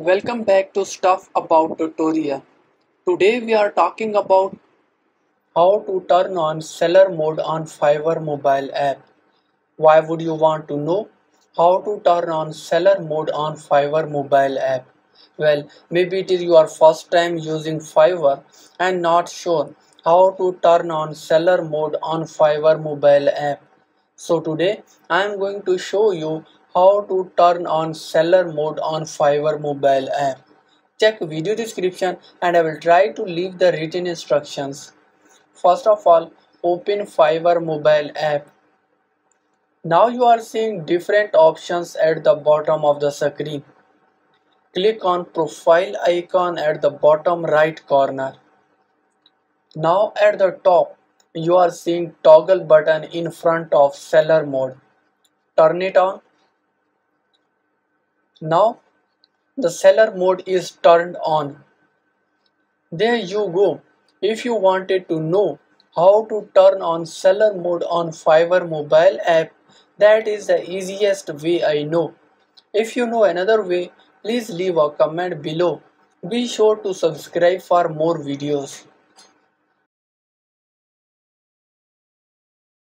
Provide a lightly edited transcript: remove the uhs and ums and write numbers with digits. Welcome back to Stuff About tutorial. Today we are talking about how to turn on seller mode on Fiverr mobile app. Why would you want to know how to turn on seller mode on Fiverr mobile app? Well, maybe it is your first time using Fiverr and not sure how to turn on seller mode on Fiverr mobile app. So today I am going to show you how to turn on seller mode on Fiverr mobile app. Check video description and I will try to leave the written instructions. First of all, open Fiverr mobile app. Now you are seeing different options at the bottom of the screen. Click on profile icon at the bottom right corner. Now at the top, you are seeing toggle button in front of seller mode. Turn it on. Now the seller mode is turned on. There you go. If you wanted to know how to turn on seller mode on Fiverr mobile app, that is the easiest way I know. If you know another way, please leave a comment below. Be sure to subscribe for more videos.